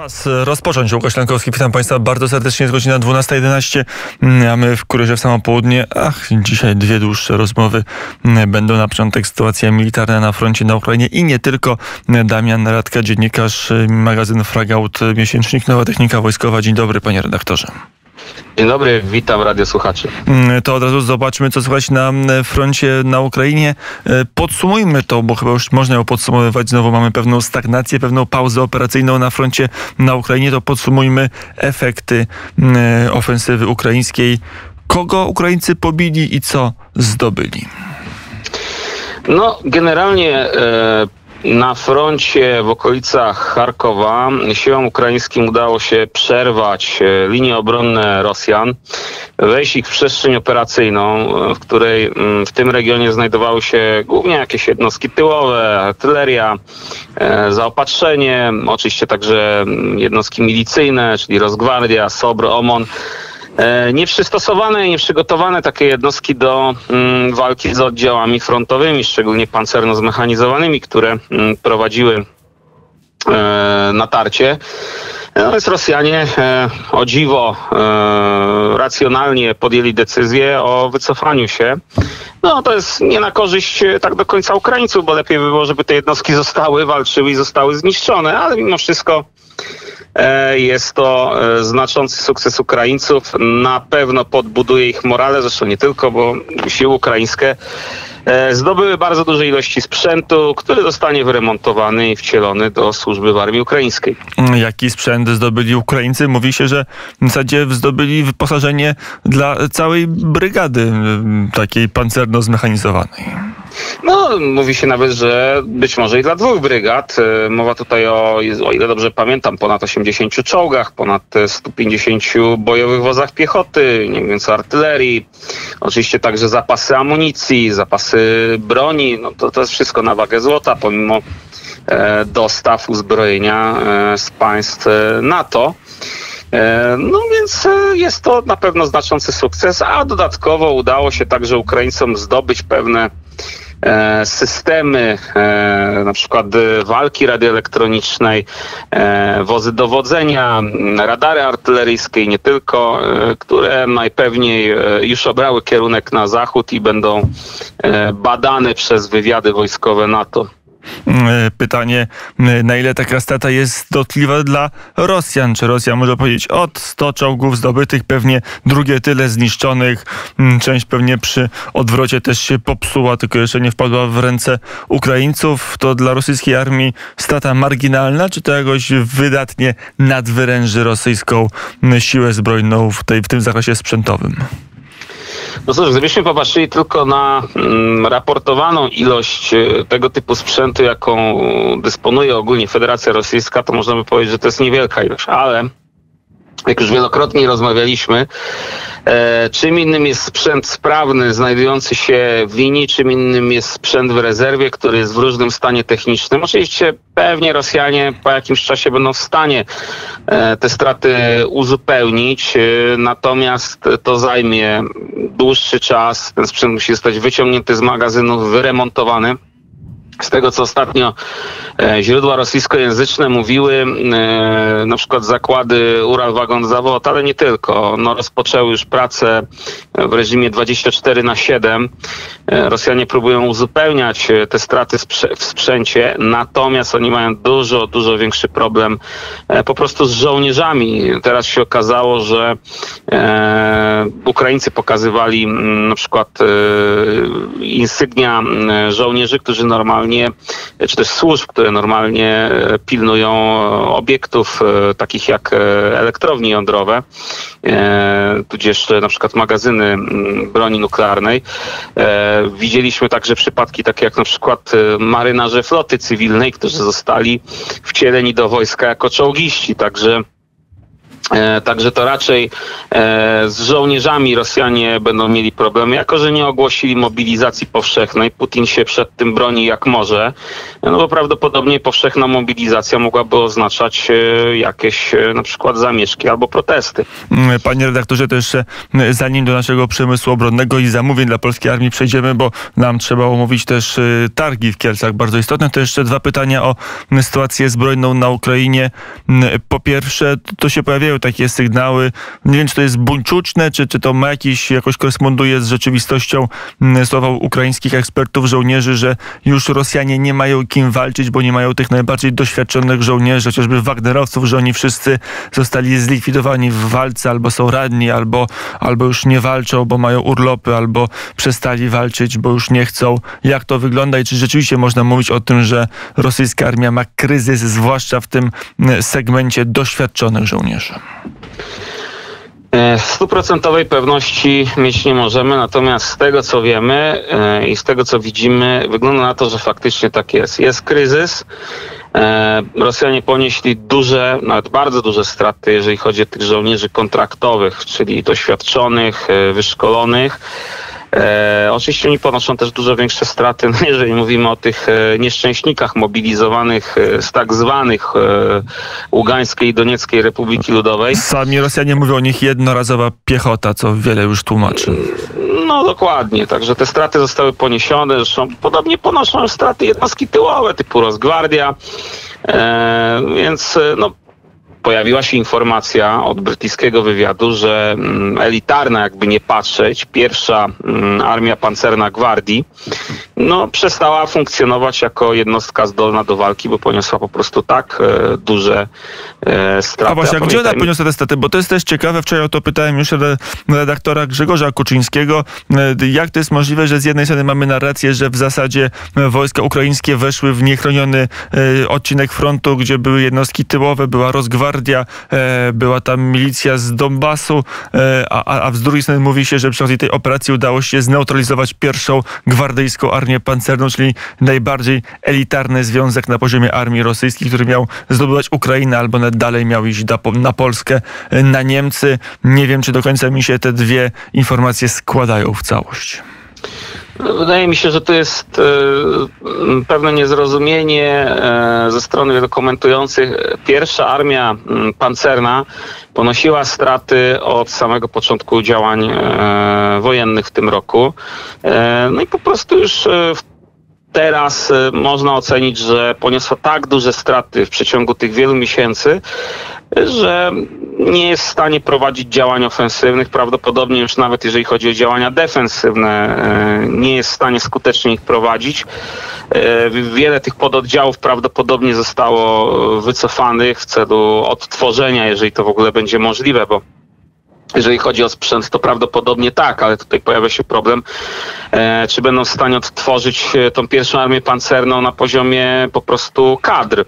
Czas rozpocząć. Łukasz Lankowski, witam Państwa bardzo serdecznie. Jest godzina 12:11, a my w Kurierze w samo południe. Dzisiaj dwie dłuższe rozmowy będą na początek. Sytuacja militarna na froncie na Ukrainie i nie tylko. Damian Radka, dziennikarz, magazyn Fragałt, miesięcznik Nowa Technika Wojskowa. Dzień dobry, panie redaktorze. Dzień dobry, witam radiosłuchaczy. To od razu zobaczmy, co słychać na froncie na Ukrainie. Podsumujmy to, bo chyba już można ją podsumowywać. Znowu mamy pewną stagnację, pewną pauzę operacyjną na froncie na Ukrainie. To podsumujmy efekty ofensywy ukraińskiej. Kogo Ukraińcy pobili i co zdobyli? No, generalnie na froncie w okolicach Charkowa siłom ukraińskim udało się przerwać linie obronne Rosjan, wejść ich w przestrzeń operacyjną, w której w tym regionie znajdowały się głównie jakieś jednostki tyłowe, artyleria, zaopatrzenie, oczywiście także jednostki milicyjne, czyli Rozgwardia, Sobr, OMON. Nieprzystosowane i nieprzygotowane takie jednostki do walki z oddziałami frontowymi, szczególnie pancerno-zmechanizowanymi, które prowadziły natarcie. Natomiast Rosjanie o dziwo racjonalnie podjęli decyzję o wycofaniu się. No to jest nie na korzyść tak do końca Ukraińców, bo lepiej by było, żeby te jednostki zostały, walczyły i zostały zniszczone, ale mimo wszystko jest to znaczący sukces Ukraińców. Na pewno podbuduje ich morale, zresztą nie tylko, bo siły ukraińskie zdobyły bardzo duże ilości sprzętu, który zostanie wyremontowany i wcielony do służby w armii ukraińskiej. Jaki sprzęt zdobyli Ukraińcy? Mówi się, że w zasadzie zdobyli wyposażenie dla całej brygady takiej pancerno-zmechanizowanej. No, mówi się nawet, że być może i dla dwóch brygad. Mowa tutaj o ile dobrze pamiętam, ponad 80 czołgach, ponad 150 bojowych wozach piechoty, nie mówiąc o artylerii, oczywiście także zapasy amunicji, zapasy broni. No to jest wszystko na wagę złota, pomimo dostaw uzbrojenia z państw NATO. No więc jest to na pewno znaczący sukces, a dodatkowo udało się także Ukraińcom zdobyć pewne systemy, na przykład walki radioelektronicznej, wozy dowodzenia, radary artyleryjskie i nie tylko, które najpewniej już obrały kierunek na zachód i będą badane przez wywiady wojskowe NATO. Pytanie, na ile taka strata jest dotkliwa dla Rosjan? Czy Rosja może powiedzieć, od 100 czołgów zdobytych, pewnie drugie tyle zniszczonych, część pewnie przy odwrocie też się popsuła, tylko jeszcze nie wpadła w ręce Ukraińców. To dla rosyjskiej armii strata marginalna, czy to jakoś wydatnie nadwyręży rosyjską siłę zbrojną w tym zakresie sprzętowym? No cóż, gdybyśmy popatrzyli tylko na raportowaną ilość tego typu sprzętu, jaką dysponuje ogólnie Federacja Rosyjska, to można by powiedzieć, że to jest niewielka ilość, ale jak już wielokrotnie rozmawialiśmy, czym innym jest sprzęt sprawny, znajdujący się w linii, czym innym jest sprzęt w rezerwie, który jest w różnym stanie technicznym. Oczywiście pewnie Rosjanie po jakimś czasie będą w stanie te straty uzupełnić, natomiast to zajmie dłuższy czas. Ten sprzęt musi zostać wyciągnięty z magazynów, wyremontowany. Z tego, co ostatnio źródła rosyjskojęzyczne mówiły, na przykład zakłady Ural Wagon Zawod, ale nie tylko. No, rozpoczęły już pracę w reżimie 24/7. Rosjanie próbują uzupełniać te straty w sprzęcie, natomiast oni mają dużo większy problem po prostu z żołnierzami. Teraz się okazało, że Ukraińcy pokazywali na przykład insygnia żołnierzy, którzy normalnie, czy też służb, które normalnie pilnują obiektów takich jak elektrownie jądrowe, tudzież na przykład magazyny broni nuklearnej. Widzieliśmy także przypadki takie jak na przykład marynarze floty cywilnej, którzy zostali wcieleni do wojska jako czołgiści, także Także to raczej z żołnierzami Rosjanie będą mieli problemy, jako że nie ogłosili mobilizacji powszechnej. Putin się przed tym broni jak może, no bo prawdopodobnie powszechna mobilizacja mogłaby oznaczać jakieś na przykład zamieszki albo protesty. Panie redaktorze, to jeszcze zanim do naszego przemysłu obronnego i zamówień dla polskiej armii przejdziemy, bo nam trzeba omówić też targi w Kielcach, bardzo istotne, to jeszcze dwa pytania o sytuację zbrojną na Ukrainie. Po pierwsze, to się pojawiają takie sygnały. Nie wiem, czy to jest buńczuczne, czy to ma jakoś koresponduje z rzeczywistością, słowa ukraińskich ekspertów, żołnierzy, że już Rosjanie nie mają kim walczyć, bo nie mają tych najbardziej doświadczonych żołnierzy, chociażby Wagnerowców, że oni wszyscy zostali zlikwidowani w walce, albo są ranni, albo już nie walczą, bo mają urlopy, albo przestali walczyć, bo już nie chcą. Jak to wygląda i czy rzeczywiście można mówić o tym, że rosyjska armia ma kryzys, zwłaszcza w tym segmencie doświadczonych żołnierzy? 100% pewności mieć nie możemy, natomiast z tego co wiemy i z tego co widzimy, wygląda na to, że faktycznie tak jest. Jest kryzys. Rosjanie ponieśli duże, nawet bardzo duże straty, jeżeli chodzi o tych żołnierzy kontraktowych, czyli doświadczonych, wyszkolonych. Oczywiście oni ponoszą też dużo większe straty, no jeżeli mówimy o tych nieszczęśnikach mobilizowanych z tak zwanych Ługańskiej i Donieckiej Republiki Ludowej. Sami Rosjanie mówią o nich jednorazowa piechota, co wiele już tłumaczy. No dokładnie, także te straty zostały poniesione, zresztą podobnie ponoszą straty jednostki tyłowe typu Rozgwardia, więc no... Pojawiła się informacja od brytyjskiego wywiadu, że elitarna, jakby nie patrzeć, pierwsza armia pancerna gwardii, no przestała funkcjonować jako jednostka zdolna do walki, bo poniosła po prostu tak duże straty. A właśnie, a gdzie ona poniosła te straty? Bo to jest też ciekawe, wczoraj o to pytałem już redaktora Grzegorza Kuczyńskiego, jak to jest możliwe, że z jednej strony mamy narrację, że w zasadzie wojska ukraińskie weszły w niechroniony odcinek frontu, gdzie były jednostki tyłowe, była Rozgwardia, była tam milicja z Donbasu, a z drugiej strony mówi się, że przy okazji tej operacji udało się zneutralizować pierwszą gwardyjską armię pancerną, czyli najbardziej elitarny związek na poziomie armii rosyjskiej, który miał zdobywać Ukrainę, albo nawet dalej miał iść na Polskę, na Niemcy. Nie wiem, czy do końca mi się te dwie informacje składają w całość. Wydaje mi się, że to jest pewne niezrozumienie ze strony wielu komentujących. Pierwsza armia pancerna ponosiła straty od samego początku działań wojennych w tym roku. No i po prostu już teraz można ocenić, że poniosła tak duże straty w przeciągu tych wielu miesięcy, że nie jest w stanie prowadzić działań ofensywnych. Prawdopodobnie już nawet jeżeli chodzi o działania defensywne, nie jest w stanie skutecznie ich prowadzić. Wiele tych pododdziałów prawdopodobnie zostało wycofanych w celu odtworzenia, jeżeli to w ogóle będzie możliwe, bo jeżeli chodzi o sprzęt, to prawdopodobnie tak, ale tutaj pojawia się problem, czy będą w stanie odtworzyć tą pierwszą armię pancerną na poziomie po prostu kadr.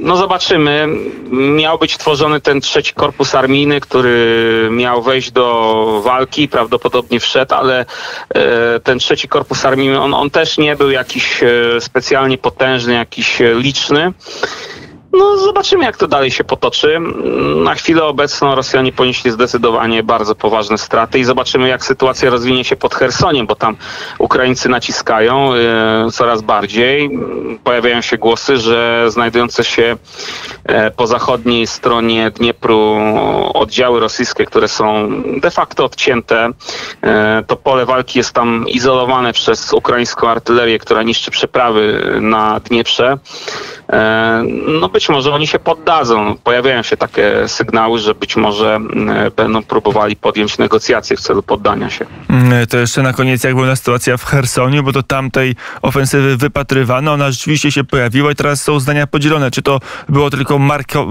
No zobaczymy. Miał być tworzony ten trzeci korpus armijny, który miał wejść do walki, prawdopodobnie wszedł, ale ten trzeci korpus armijny, on też nie był jakiś specjalnie potężny, jakiś liczny. No zobaczymy, jak to dalej się potoczy. Na chwilę obecną Rosjanie ponieśli zdecydowanie bardzo poważne straty i zobaczymy, jak sytuacja rozwinie się pod Chersoniem, bo tam Ukraińcy naciskają coraz bardziej. Pojawiają się głosy, że znajdujące się po zachodniej stronie Dniepru oddziały rosyjskie, które są de facto odcięte, to pole walki jest tam izolowane przez ukraińską artylerię, która niszczy przeprawy na Dnieprze. No być może oni się poddadzą. Pojawiają się takie sygnały, że być może będą próbowali podjąć negocjacje w celu poddania się. To jeszcze na koniec, jak była sytuacja w Chersoniu, bo do tamtej ofensywy wypatrywano, ona rzeczywiście się pojawiła i teraz są zdania podzielone. Czy to było tylko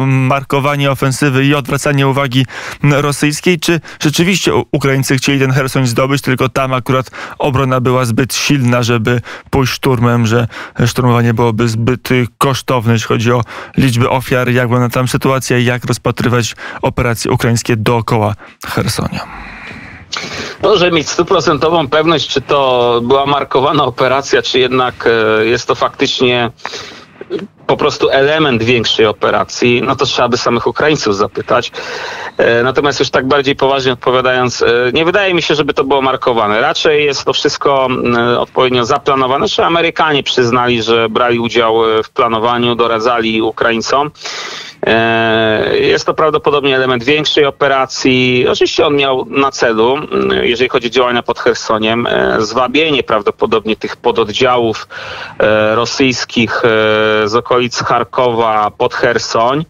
markowanie ofensywy i odwracanie uwagi rosyjskiej, czy rzeczywiście Ukraińcy chcieli ten Cherson zdobyć, tylko tam akurat obrona była zbyt silna, żeby pójść szturmem, że szturmowanie byłoby zbyt kosztowne, jeśli chodzi o liczby ofiar, jak wygląda tam sytuacja i jak rozpatrywać operacje ukraińskie dookoła Chersonia. No, żeby mieć 100% pewność, czy to była markowana operacja, czy jednak jest to faktycznie po prostu element większej operacji, no to trzeba by samych Ukraińców zapytać. Natomiast już tak bardziej poważnie odpowiadając, nie wydaje mi się, żeby to było markowane. Raczej jest to wszystko odpowiednio zaplanowane. Czy Amerykanie przyznali, że brali udział w planowaniu, doradzali Ukraińcom. Jest to prawdopodobnie element większej operacji. Oczywiście on miał na celu, jeżeli chodzi o działania pod Chersoniem, zwabienie prawdopodobnie tych pododdziałów rosyjskich z okolic Charkowa pod Chersoń.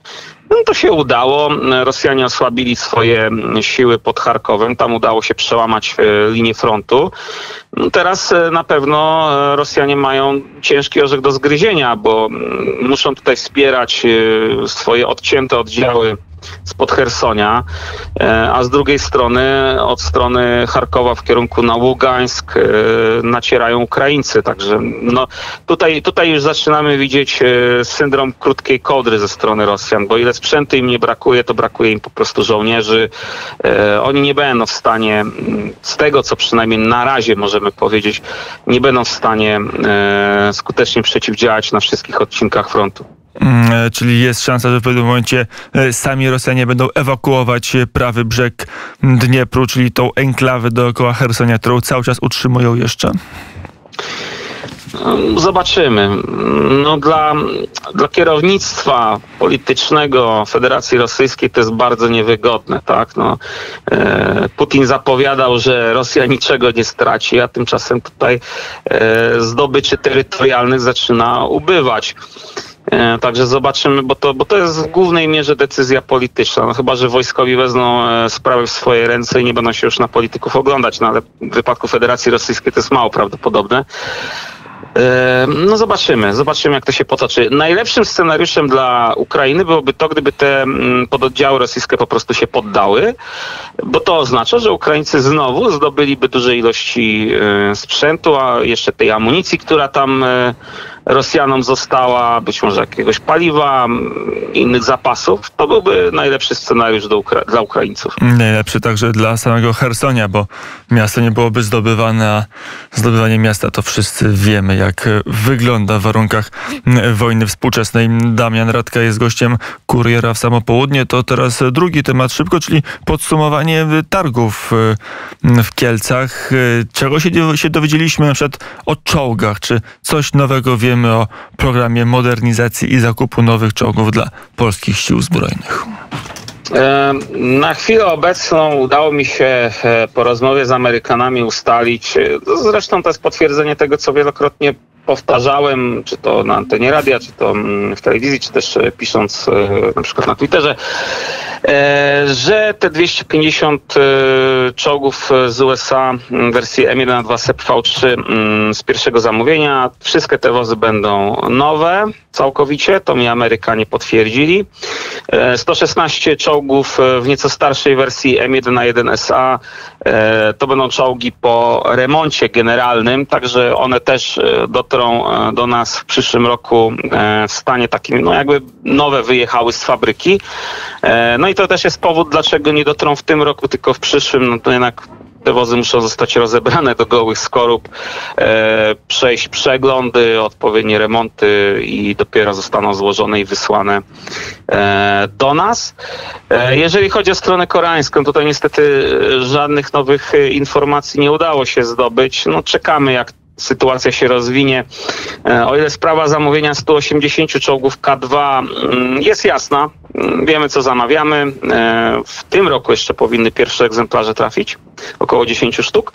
No to się udało. Rosjanie osłabili swoje siły pod Charkowem. Tam udało się przełamać linię frontu. Teraz na pewno Rosjanie mają ciężki orzech do zgryzienia, bo muszą tutaj wspierać swoje odcięte oddziały spod Chersonia, a z drugiej strony, od strony Charkowa w kierunku na Ługańsk nacierają Ukraińcy. Także no, tutaj już zaczynamy widzieć syndrom krótkiej kołdry ze strony Rosjan, bo ile sprzętu im nie brakuje, to brakuje im po prostu żołnierzy. Oni nie będą w stanie, z tego co przynajmniej na razie możemy powiedzieć, nie będą w stanie skutecznie przeciwdziałać na wszystkich odcinkach frontu. Czyli jest szansa, że w pewnym momencie sami Rosjanie będą ewakuować prawy brzeg Dniepru, czyli tą enklawę dookoła Chersonia, którą cały czas utrzymują jeszcze? Zobaczymy. No dla kierownictwa politycznego Federacji Rosyjskiej to jest bardzo niewygodne, tak? No, Putin zapowiadał, że Rosja niczego nie straci, a tymczasem tutaj zdobyczy terytorialnych zaczyna ubywać. Także zobaczymy, bo to jest w głównej mierze decyzja polityczna. No, chyba że wojskowi wezmą sprawy w swoje ręce i nie będą się już na polityków oglądać, no ale w wypadku Federacji Rosyjskiej to jest mało prawdopodobne. No zobaczymy jak to się potoczy. Najlepszym scenariuszem dla Ukrainy byłoby to, gdyby te pododdziały rosyjskie po prostu się poddały, bo to oznacza, że Ukraińcy znowu zdobyliby duże ilości sprzętu, a jeszcze tej amunicji, która tam Rosjanom została, być może jakiegoś paliwa, innych zapasów. To byłby najlepszy scenariusz dla Ukraińców. Najlepszy także dla samego Chersonia, bo miasto nie byłoby zdobywane, a zdobywanie miasta to wszyscy wiemy, jak wygląda w warunkach wojny współczesnej. Damian Radka jest gościem Kuriera w samo południe. To teraz drugi temat szybko, czyli podsumowanie targów w Kielcach. Czego się dowiedzieliśmy na przykład o czołgach? Czy coś nowego wiemy o programie modernizacji i zakupu nowych czołgów dla polskich sił zbrojnych? Na chwilę obecną udało mi się po rozmowie z Amerykanami ustalić, zresztą to jest potwierdzenie tego, co wielokrotnie powtarzałem, czy to na antenie radia, czy to w telewizji, czy też pisząc na przykład na Twitterze, że te 250 czołgów z USA w wersji M1A2 SEP V3 z pierwszego zamówienia, wszystkie te wozy będą nowe całkowicie, to mi Amerykanie potwierdzili. 116 czołgów w nieco starszej wersji M1A1 SA to będą czołgi po remoncie generalnym, także one też dotrą do nas w przyszłym roku w stanie takim, no jakby nowe wyjechały z fabryki. No i to też jest powód, dlaczego nie dotrą w tym roku, tylko w przyszłym. No to jednak te wozy muszą zostać rozebrane do gołych skorup, przejść przeglądy, odpowiednie remonty i dopiero zostaną złożone i wysłane do nas. Jeżeli chodzi o stronę koreańską, tutaj niestety żadnych nowych informacji nie udało się zdobyć. No czekamy, jak sytuacja się rozwinie. O ile sprawa zamówienia 180 czołgów K2 jest jasna, wiemy co zamawiamy, w tym roku jeszcze powinny pierwsze egzemplarze trafić, około 10 sztuk.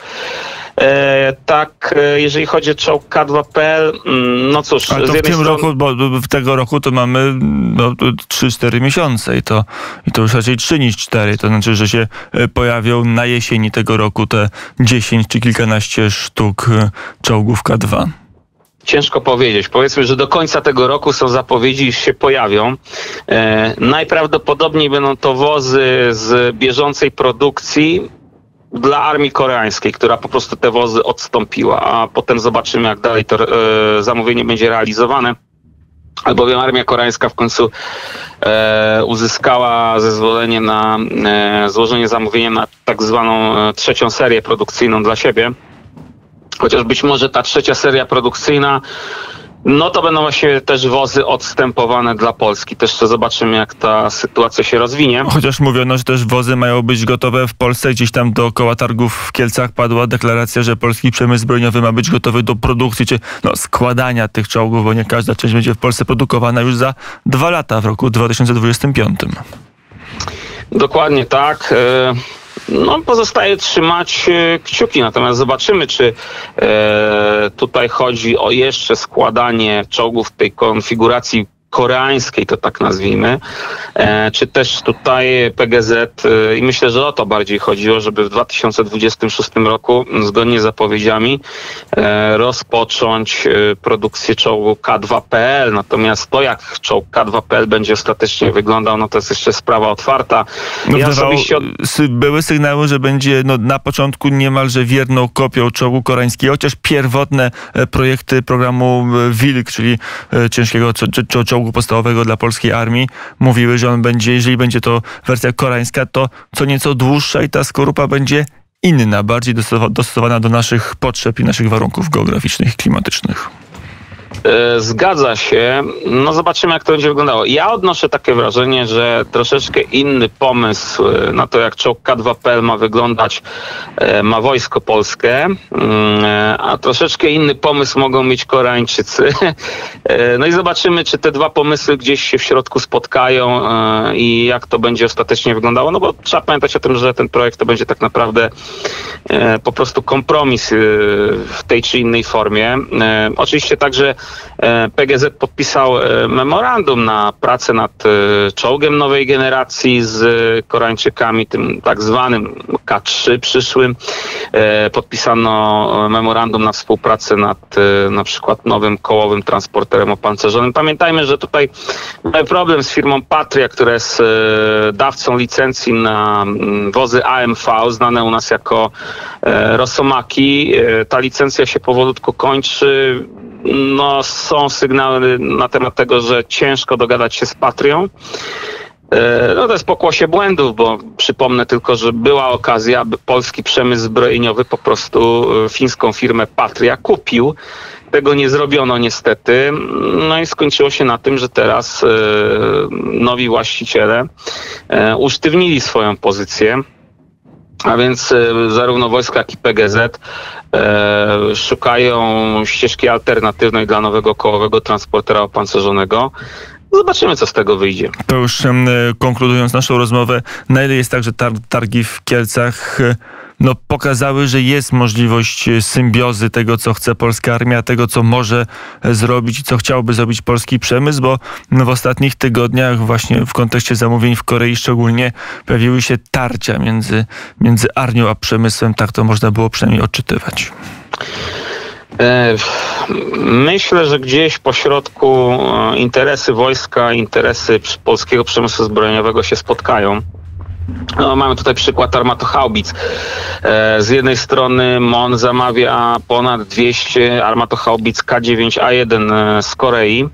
Tak, jeżeli chodzi o czołg K2P, no cóż... Ale to w tym roku, bo w tego roku to mamy 3-4 miesiące i to już raczej 3 niż 4. To znaczy, że się pojawią na jesieni tego roku te 10 czy kilkanaście sztuk czołgów K2. Ciężko powiedzieć. Powiedzmy, że do końca tego roku są zapowiedzi, już się pojawią. Najprawdopodobniej będą to wozy z bieżącej produkcji dla armii koreańskiej, która po prostu te wozy odstąpiła, a potem zobaczymy, jak dalej to zamówienie będzie realizowane, albowiem armia koreańska w końcu uzyskała zezwolenie na złożenie zamówienia na tak zwaną trzecią serię produkcyjną dla siebie, chociaż być może ta trzecia seria produkcyjna No to będą właśnie też wozy odstępowane dla Polski. Też to zobaczymy, jak ta sytuacja się rozwinie. Chociaż mówiono, że też wozy mają być gotowe w Polsce. Gdzieś tam dookoła targów w Kielcach padła deklaracja, że polski przemysł zbrojeniowy ma być gotowy do produkcji, czy no, składania tych czołgów, bo nie każda część będzie w Polsce produkowana już za 2 lata w roku 2025. Dokładnie tak. No, pozostaje trzymać kciuki, natomiast zobaczymy, czy tutaj chodzi o jeszcze składanie czołgów w tej konfiguracji koreańskiej, to tak nazwijmy, czy też tutaj PGZ i myślę, że o to bardziej chodziło, żeby w 2026 roku, zgodnie z zapowiedziami, rozpocząć produkcję czołgu K2PL. Natomiast to, jak czołg K2PL będzie ostatecznie wyglądał, no to jest jeszcze sprawa otwarta. No, ja osobiście... Były sygnały, że będzie no, na początku niemalże wierną kopią czołgu koreańskiego, chociaż pierwotne projekty programu Wilk, czyli ciężkiego czołgu podstawowego dla polskiej armii, mówiły, że on będzie, jeżeli będzie to wersja koreańska, to co nieco dłuższa i ta skorupa będzie inna, bardziej dostosowana do naszych potrzeb i naszych warunków geograficznych i klimatycznych. Zgadza się. No zobaczymy, jak to będzie wyglądało. Ja odnoszę takie wrażenie, że troszeczkę inny pomysł na to, jak czołg K2PL ma wyglądać, ma Wojsko Polskie, a troszeczkę inny pomysł mogą mieć Koreańczycy. No i zobaczymy, czy te dwa pomysły gdzieś się w środku spotkają i jak to będzie ostatecznie wyglądało, no bo trzeba pamiętać o tym, że ten projekt to będzie tak naprawdę po prostu kompromis w tej czy innej formie. Oczywiście także PGZ podpisał memorandum na pracę nad czołgiem nowej generacji z Koreańczykami, tym tak zwanym K3 przyszłym. Podpisano memorandum na współpracę nad na przykład nowym kołowym transporterem opancerzonym. Pamiętajmy, że tutaj mamy problem z firmą Patria, która jest dawcą licencji na wozy AMV, znane u nas jako Rosomaki. Ta licencja się powolutku kończy. No, są sygnały na temat tego, że ciężko dogadać się z Patrią. No to jest pokłosie błędów, bo przypomnę tylko, że była okazja, aby polski przemysł zbrojeniowy po prostu fińską firmę Patria kupił. Tego nie zrobiono niestety. No i skończyło się na tym, że teraz nowi właściciele usztywnili swoją pozycję. A więc zarówno wojska, jak i PGZ szukają ścieżki alternatywnej dla nowego kołowego transportera opancerzonego. Zobaczymy, co z tego wyjdzie. To już konkludując naszą rozmowę, na ile jest tak, że targi w Kielcach no, pokazały, że jest możliwość symbiozy tego, co chce polska armia, tego, co może zrobić i co chciałby zrobić polski przemysł, bo w ostatnich tygodniach właśnie w kontekście zamówień w Korei szczególnie pojawiły się tarcia między armią a przemysłem. Tak to można było przynajmniej odczytywać. Myślę, że gdzieś pośrodku interesy wojska, interesy polskiego przemysłu zbrojeniowego się spotkają. No, mamy tutaj przykład Armato Haubic. Z jednej strony MON zamawia ponad 200 Armato Haubic K9A1 z Korei.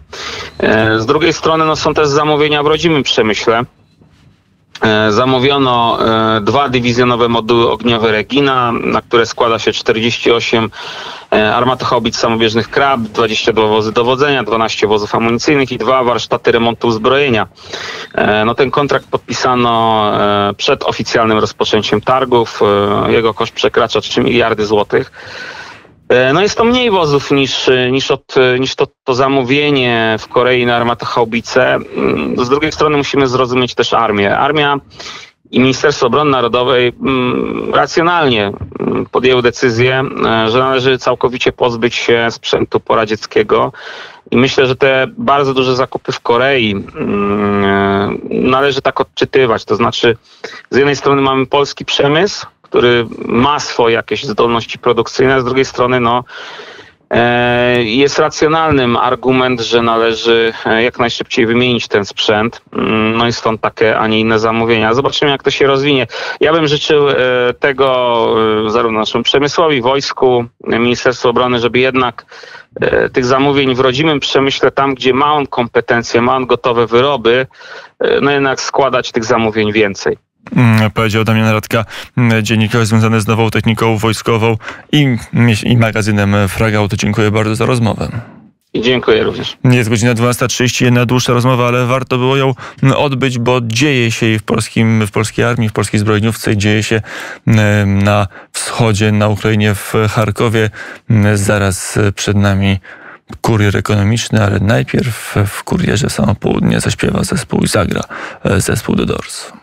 Z drugiej strony no, są też zamówienia w rodzimym przemyśle. Zamówiono 2 dywizjonowe moduły ogniowe Regina, na które składa się 48 armatohaubic samobieżnych Krab, 22 wozy dowodzenia, 12 wozów amunicyjnych i 2 warsztaty remontu uzbrojenia. No, ten kontrakt podpisano przed oficjalnym rozpoczęciem targów. Jego koszt przekracza 3 miliardy złotych. No jest to mniej wozów niż to zamówienie w Korei na armatohaubice. Z drugiej strony musimy zrozumieć też armię. Armia i Ministerstwo Obrony Narodowej racjonalnie podjęły decyzję, że należy całkowicie pozbyć się sprzętu poradzieckiego. I myślę, że te bardzo duże zakupy w Korei należy tak odczytywać. To znaczy z jednej strony mamy polski przemysł, który ma swoje jakieś zdolności produkcyjne, a z drugiej strony no, jest racjonalnym argument, że należy jak najszybciej wymienić ten sprzęt. No i stąd takie, a nie inne zamówienia. Zobaczymy, jak to się rozwinie. Ja bym życzył tego zarówno naszemu przemysłowi, wojsku, Ministerstwu Obrony, żeby jednak tych zamówień w rodzimym przemyśle, tam gdzie ma on kompetencje, ma on gotowe wyroby, no jednak składać tych zamówień więcej. Powiedział Damian Radka, dziennikarz związany z nową techniką wojskową i magazynem Fragałt. Dziękuję bardzo za rozmowę. I dziękuję również. Jest godzina 12:31, dłuższa rozmowa, ale warto było ją odbyć, bo dzieje się jej w polskiej armii, w polskiej zbrojeniówce, dzieje się na wschodzie, na Ukrainie, w Charkowie. Zaraz przed nami kurier ekonomiczny, ale najpierw w kurierze samo południe zaśpiewa zespół i zagra zespół The Doors.